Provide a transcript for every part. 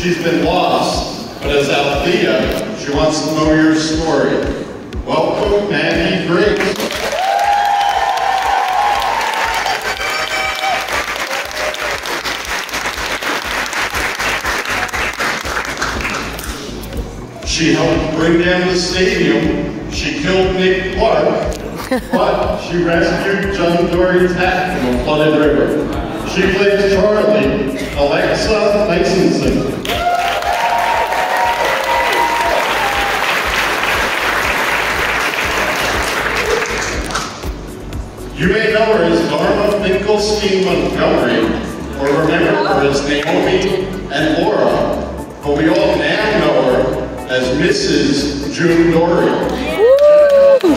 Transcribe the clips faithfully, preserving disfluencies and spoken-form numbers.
She's been lost, but as Althea, she wants to know your story. Welcome, Maggie Grace. She helped bring down the stadium. She killed Nick Clark, but she rescued John Dorie's hat from a flooded river. She plays Charlie, Alexa Nisenson. You may know her as Dharma Finkelstein Montgomery, or remember her as Naomi and Laura, but we all now know her as Missus June Dorie. Woo!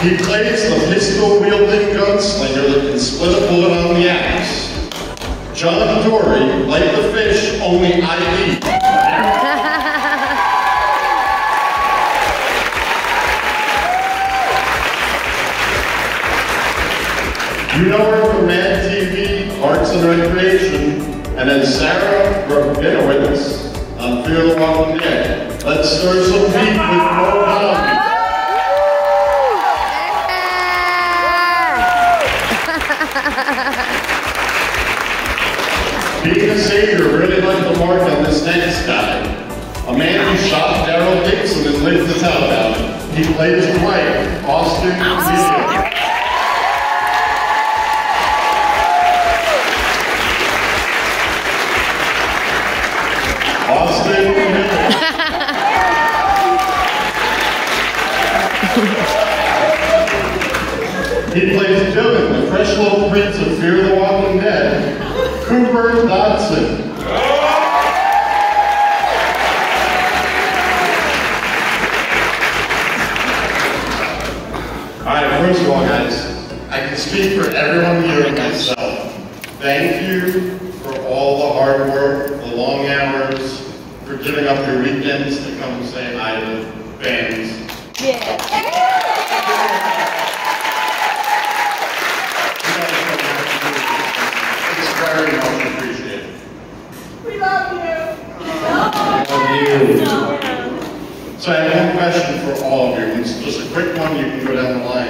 He plays the pistol-wielding gunslinger that can split a bullet on the axe. John Dorie, like the fish, only I eat. You know her from MADtv, Arts and Recreation, and then Sarah Rabinowitz on Fear the Walking Dead. Let's serve some beef with Morgan. Being a savior really left a mark on this next guy. A man who shot Daryl Dixon and lived to tell about it. He played his wife, Austin Amelio. Austin. He plays Dylan, the fresh little prince of Fear the Walking Dead. Cooper Dodson. Alright, first of all guys, I can speak for everyone here and myself. Thank you for all the hard work, the long hours, for giving up your weekends to come say hi to fans. Yeah. It's very much appreciated. We love you. We love you. So I have one question for all of you. It's just a quick one, you can go down the line.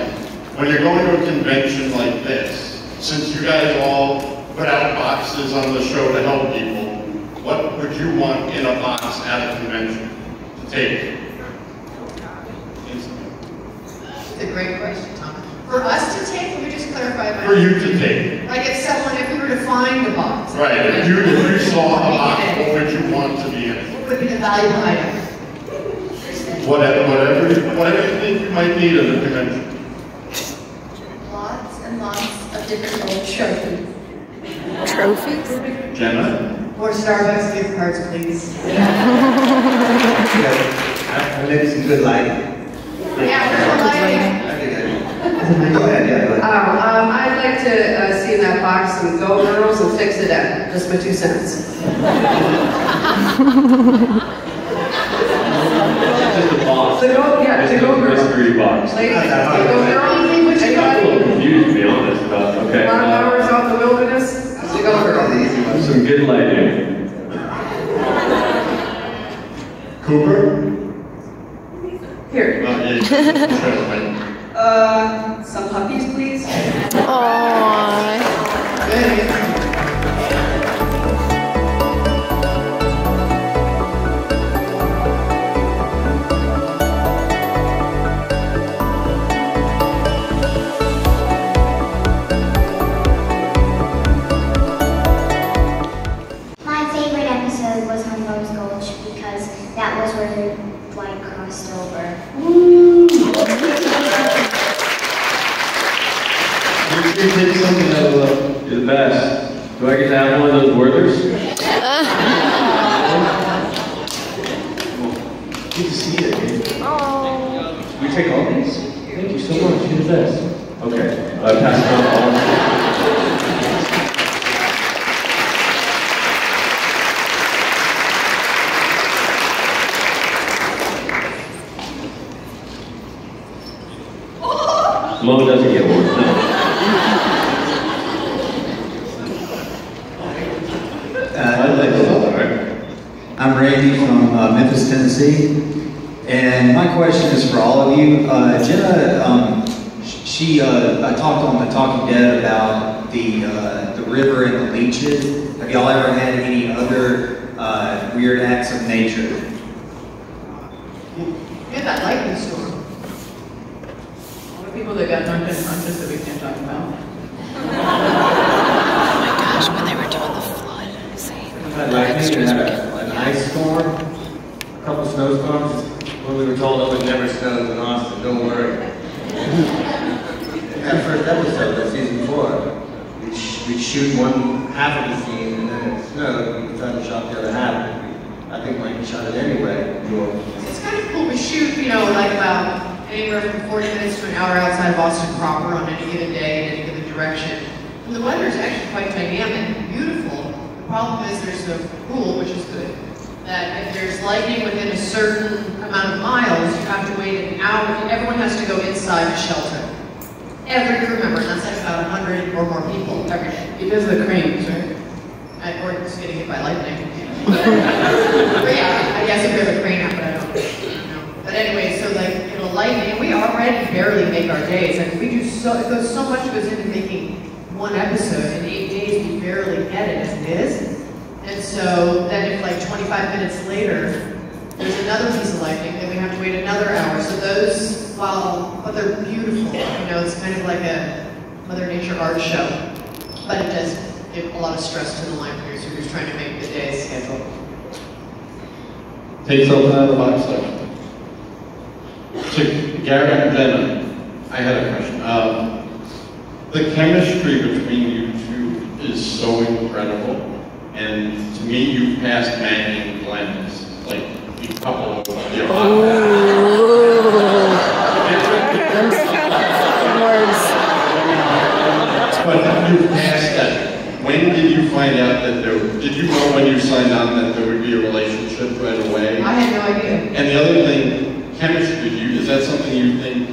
When you're going to a convention like this, since you guys all put out boxes on the show to help people, what would you want in a box at a convention to take? That's a great question, Tom. For us to take, let me just clarify my For you to take. Like if someone, if we were to find a box. Right, if you, if you saw a box, what would you want to be in it? What would be the valuable item? Whatever, whatever, you, whatever you think you might need at a convention. Lots and lots of different old trophies. Trophies? Jenna? More Starbucks gift cards, please. Yeah. And maybe some good lighting. Yeah, good lighting. Go ahead, yeah, go ahead. Um, I'd like to uh, see in that box some Go Girls and Fix It Up. Just my two cents. The Go, yeah, the Go Girls. Mystery box. Ladies, the Go Girls, think what you got. I'm a little confused, to be honest, but okay. Five hours off the wilderness. The Go Girls. Some good lighting. Cooper? Here. uh, some puppies, please. Aww. Best. Do I get to have one of those Werthers? Good to see you. We take all these? Thank you so much. You're the best. Okay. I pass it on all of Mom doesn't get bored. No. Uh, I'm Randy from uh, Memphis, Tennessee. And my question is for all of you. Uh, Jenna, um, she uh, I talked on the Talking Dead about the uh, the river and the leeches. Have y'all ever had any other uh, weird acts of nature? Yeah, that lightning storm. All the people that got drunk and unconscious that we can't talk about. Oh my gosh, when they were doing the flood, see. That lightning and an ice storm, a couple snowstorms. When we were told it would never snow in Austin, don't worry. That first episode, that season four, we'd, sh we'd shoot one half of the scene and then it snowed. We decided to shot the other half. I think Mike shot it anyway. It's kind of cool. We shoot, you know, like about anywhere from forty minutes to an hour outside of Austin proper on any given day in any given direction. And the weather's actually quite dynamic and beautiful. The problem is there's no rule, which is good. That if there's lightning within a certain amount of miles, you have to wait an hour. Everyone has to go inside the shelter. Every crew member, and that's like about a hundred or more people every day. Because of the cranes, right? I, or just getting hit by lightning. But yeah, I guess if there's a crane out, but I don't know. But anyway, so like, it'll lightning, and we already barely make our days. I mean, we do so, it goes so much goes into making one episode. In eight days, we barely get it as it is. And so then if like twenty-five minutes later, there's another piece of lightning, then we have to wait another hour. So those, while, but they're beautiful, you know, it's kind of like a Mother Nature art show. But it does give a lot of stress to the line producer who's trying to make the day schedule. Take something out of the box though. So Garret and Jenna, I had a question. Um, the chemistry between you two is so incredible. And to me, you've passed Manny and Glenn's, like, a couple of them. Oh. But you've passed that. When did you find out that there, did you know when you signed on that there would be a relationship right away? I had no idea. And the other thing, chemistry, do you, is that something you think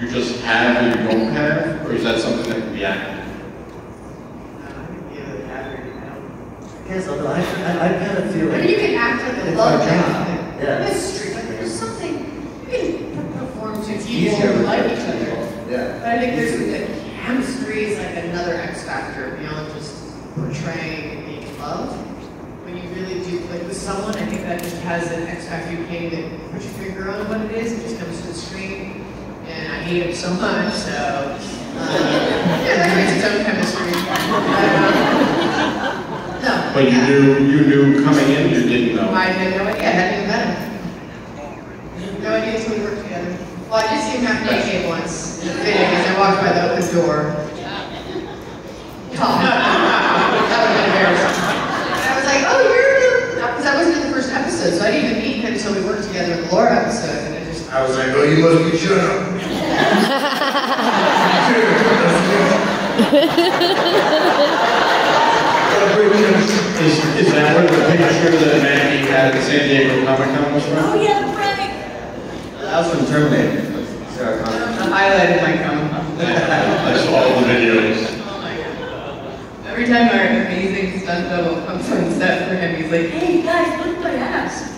you just have or you don't have? Or is that something that can be active? Yes, although I, I, I kind of feel like... But you can act like a love job. Yeah. Mystery, like there's something... You can perform to people who like each other. Yeah. But I think there's... The chemistry is like another X factor beyond just portraying and being loved. When you really do click with someone, I think that just has an X factor you can't even put your finger on what it is. It just comes to the screen. And I hate him so much, so... Uh, yeah, that creates its own chemistry. But, um, No. But you knew, you knew coming in, you didn't know. I had no idea. I hadn't even met him. No idea until we worked together. Well, I did see him half naked once in a video as I walked by the open door. Oh, that would have been embarrassing. And I was like, oh, you're the... Because I wasn't in the first episode, so I didn't even meet him until we worked together in the Laura episode. And I just... I was like, oh, you must be shut up. Is, is that where the picture that Maggie had at San Diego Comic Con was from? Oh yeah, the Frank! That was from Terminator. Sarah Rabinowitz. I highlighted my comment. I saw all the videos. Oh my god. Every time our amazing stunt double comes on set for him, he's like, hey guys, look at my ass.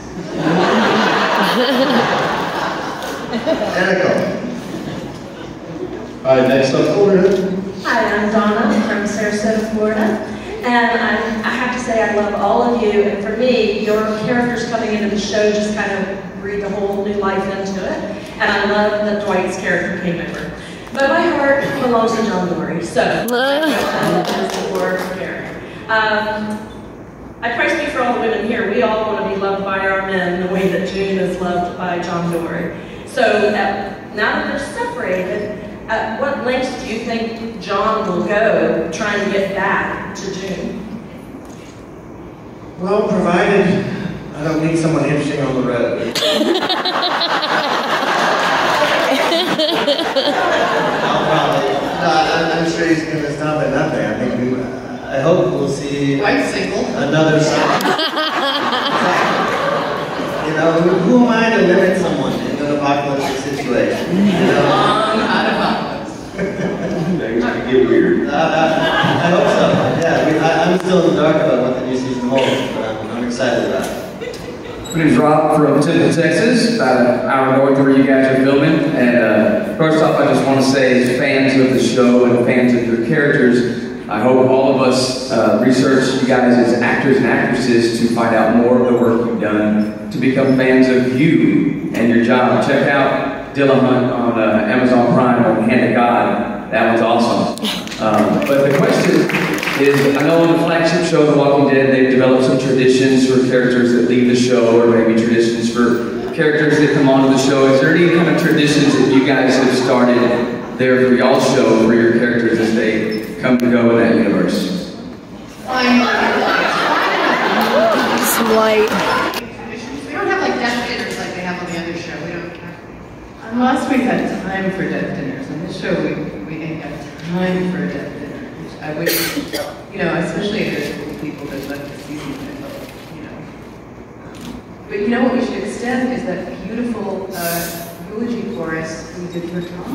There we go. Alright, next up, Florida. Hi, I'm Donna from Sarasota, Florida. And I, I have to say I love all of you, and for me, your characters coming into the show just kind of breathe a whole new life into it, and I love that Dwight's character came over. But my heart belongs to John Dorie, so um, I praise me for all the women here. We all want to be loved by our men the way that June is loved by John Dorie. So uh, now that they're separated, at what lengths do you think John will go trying to get back to June? Well, provided I don't meet someone interesting on the road. I'll probably. I'm sure he's going to stop at nothing. I think we. I hope we'll see. I'm single. Another song. You know, who, who am I to limit someone in an apocalyptic situation? You know? Long out of uh, I hope so. Yeah, we, I, I'm still in the dark about what the new season holds, but I'm, I'm excited about it. My name's Rob from Temple, Texas, about an hour north of where you guys are filming. And uh, first off, I just want to say, as fans of the show and fans of your characters, I hope all of us uh, research you guys as actors and actresses to find out more of the work you've done, to become fans of you and your job. Check out Dillahunt on uh, Amazon Prime on Hand of God. That one's awesome. Um, but the question is, I know on the flagship show, The Walking Dead, they've developed some traditions for characters that leave the show, or maybe traditions for characters that come onto the show. Is there any kind of traditions that you guys have started there for y'all's show, for your characters as they come to go in that universe? Some light. We don't have like death dinners like they have on the other show. We don't have. Unless we had time for death dinners. On this show, we, we didn't have time for a death dinner. Which I wish, you know, especially if there's cool people that left the season, you know. But you know what we should extend is that beautiful uh, eulogy chorus we did for Tom.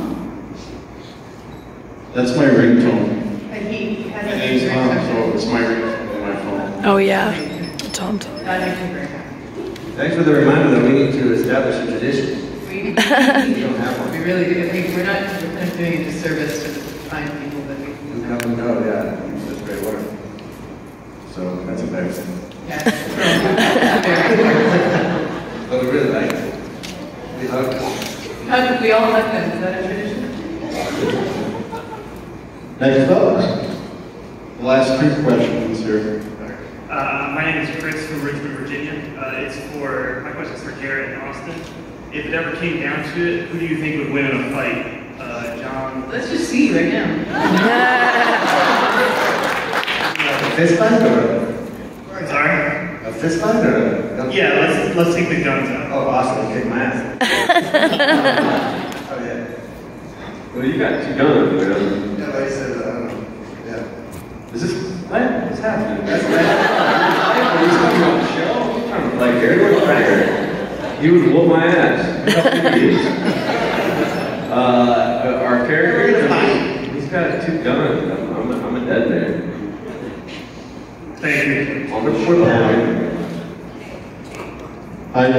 That's my ringtone. And he has and his mom, so it's my ringtone on my phone. Oh yeah, Tom. Thanks for the reminder that we need to establish a tradition. We, we don't have one. We really do. We, we're not we're kind of doing a disservice to find people that we can come and go. Yeah, that's great work. So that's embarrassing. Yeah. But we really like it. We hug them. Hug, we all hug them. Is that a tradition? Next up, the last two questions here. Uh, my name is Chris from Richmond, Virginia. Uh, it's for, my question is for Garret and Austin. If it ever came down to it, who do you think would win in a fight? Uh, John? Let's just see right now. A fist fight or? Sorry? A fist fight or? Yeah, let's, let's take the guns out. Oh, Austin, kick my ass. Well, you got two guns, man. Yeah, like I said, I don't know. Yeah. Is this, what? What's happening? That's bad. He's coming on the show. I'm trying to, like, everyone's cracker. He would whoop my ass. uh, our character, I mean, he's got two guns. I'm, I'm, a, I'm a dead man. Thank you. On the foot line. I, uh,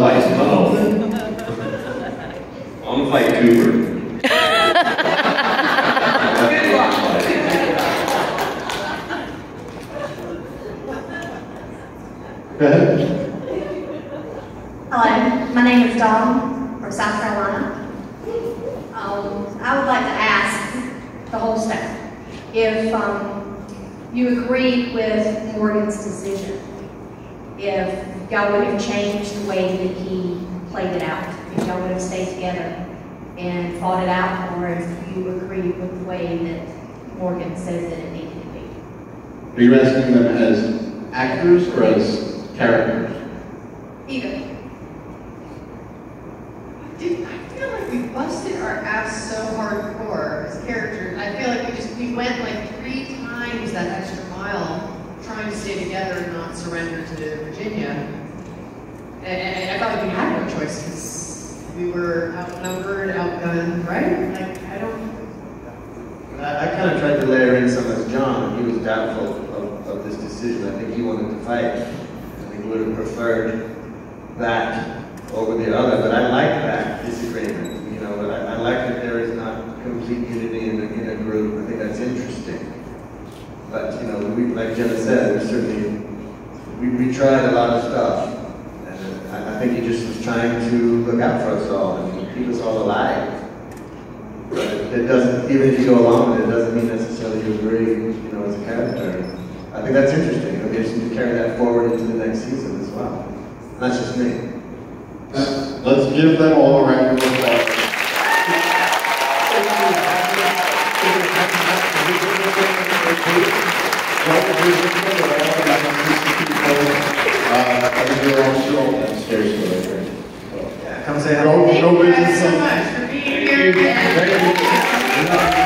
like, oh. I'm gonna fight Cooper. Hello, my name is Dawn from South Carolina. Um, I would like to ask the whole staff if um, you agreed with Morgan's decision, if y'all would have changed the way that he played it out, if y'all would have stayed together and fought it out, or if you agreed with the way that Morgan says that it needed to be. Are you asking them as actors or as characters? Either. Dude, I feel like we busted our ass so hardcore as characters. I feel like we just we went like three times that extra mile trying to stay together and not surrender to Virginia. And, and I felt like we had no choice because we were outnumbered, outgunned, right? Like I don't. I, I kind of tried to layer in some as John, and he was doubtful of, of this decision. I think he wanted to fight. Would have preferred that over the other, but I like that disagreement. You know, I, I like that there is not complete unity in a, in a group. I think that's interesting. But you know, we, like Jenna said, we certainly we, we tried a lot of stuff, and I, I think he just was trying to look out for us all and keep us all alive. But it, it doesn't, even if you go along with it, it doesn't mean necessarily you agree. You know, as a character. I think that's interesting. It'll be interesting to carry that forward into the next season as well. And that's just me. Uh, let's give them all a round of applause. Come say hello. Thank you so much for being here.